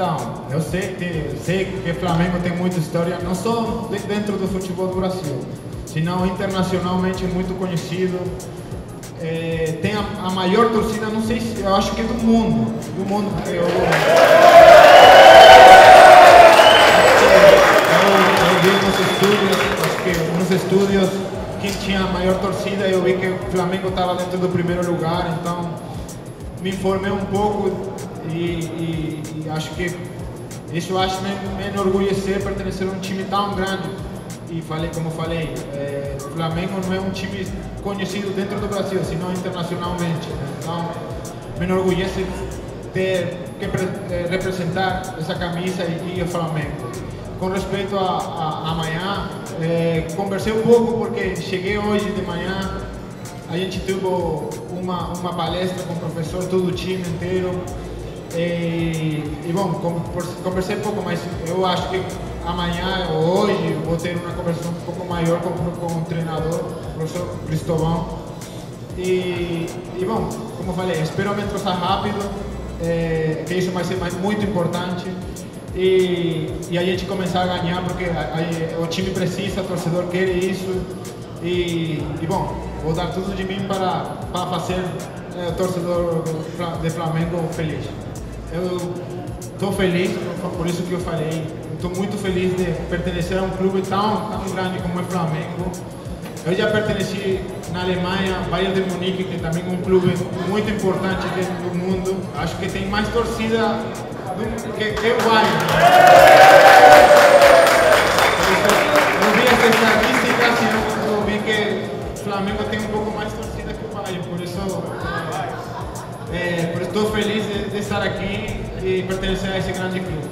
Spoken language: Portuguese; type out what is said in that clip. Então, eu sei que Flamengo tem muita história, não só dentro do futebol do Brasil, senão internacionalmente muito conhecido. É, tem a maior torcida, não sei se, eu acho que é do mundo. Eu vi nos estúdios, quem tinha a maior torcida, eu vi que o Flamengo estava dentro do primeiro lugar, então me informei um pouco e acho que isso me enorgulhecer pertencer a um time tão grande. E falei, como falei, o Flamengo não é um time conhecido dentro do Brasil, senão internacionalmente. Então, me enorgulhece ter que representar essa camisa e o Flamengo. Com respeito a amanhã, conversei um pouco porque cheguei hoje de manhã, a gente teve uma palestra com o professor, todo o time inteiro. E bom, conversei pouco, mas eu acho que amanhã ou hoje vou ter uma conversa um pouco maior com o treinador, o professor Cristobão. E bom, como falei, espero me entrosar rápido, que isso vai ser muito importante. E a gente começar a ganhar, porque o time precisa, o torcedor quer isso. E bom, vou dar tudo de mim para fazer o torcedor de Flamengo feliz. Eu estou feliz, por isso que eu falei, estou muito feliz de pertencer a um clube tão grande como é o Flamengo. Eu já pertenci na Alemanha, Bayern de Munique, que é também um clube muito importante do mundo. Acho que tem mais torcida que o Bayern. Eu vi as estatísticas e eu vi que o Flamengo tem um pouco mais torcida que o Bayern, por isso... Estou feliz de estar aqui e pertencer a esse grande clube.